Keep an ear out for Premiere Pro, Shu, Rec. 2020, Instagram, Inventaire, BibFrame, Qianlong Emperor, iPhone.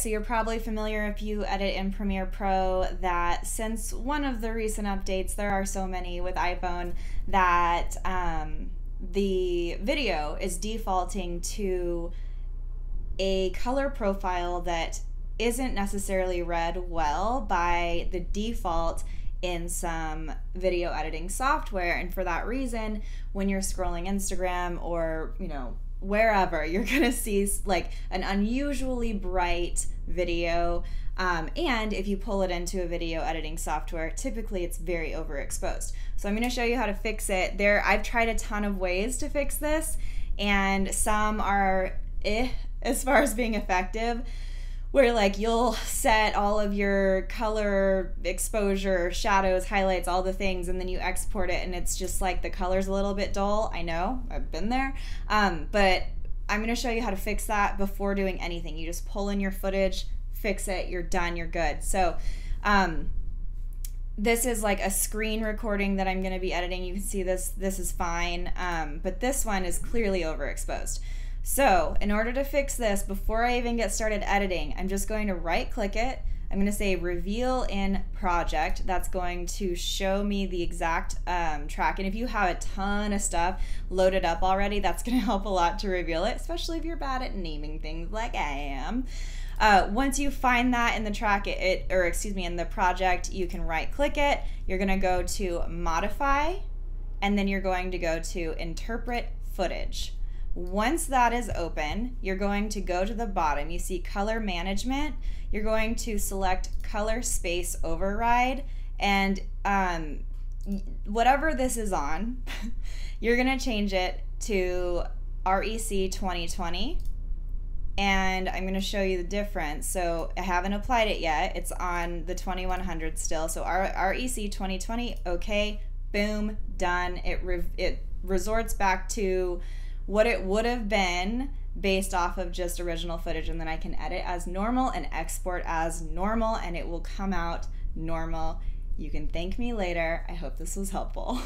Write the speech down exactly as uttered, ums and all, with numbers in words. So you're probably familiar if you edit in Premiere Pro that since one of the recent updates, there are so many with iPhone, that um, the video is defaulting to a color profile that isn't necessarily read well by the default in some video editing software. And for that reason, when you're scrolling Instagram or, you know, wherever, you're gonna see like an unusually bright video. Um, and if you pull it into a video editing software, typically it's very overexposed. So I'm gonna show you how to fix it. There, I've tried a ton of ways to fix this, and some are eh, as far as being effective, where like you'll set all of your color exposure, shadows, highlights, all the things, and then you export it and it's just like the color's a little bit dull. I know, I've been there. Um, but I'm gonna show you how to fix that before doing anything. You just pull in your footage, fix it, you're done, you're good. So um, this is like a screen recording that I'm gonna be editing. You can see this, this is fine. Um, but this one is clearly overexposed. So in order to fix this, before I even get started editing, I'm just going to right click it. I'm going to say reveal in project. That's going to show me the exact um, track. And if you have a ton of stuff loaded up already, that's going to help a lot to reveal it, especially if you're bad at naming things like I am. Uh, once you find that in the track, it, it or excuse me, in the project, you can right click it. You're going to go to modify, and then you're going to go to interpret footage. Once that is open, you're going to go to the bottom. You see color management. You're going to select color space override, and um, whatever this is on, you're going to change it to Rec twenty twenty. And I'm going to show you the difference. So I haven't applied it yet. It's on the twenty-one hundred still. So Rec twenty twenty, okay, boom, done. It, re it resorts back to what it would have been based off of just original footage, and then I can edit as normal and export as normal, and it will come out normal. You can thank me later. I hope this was helpful.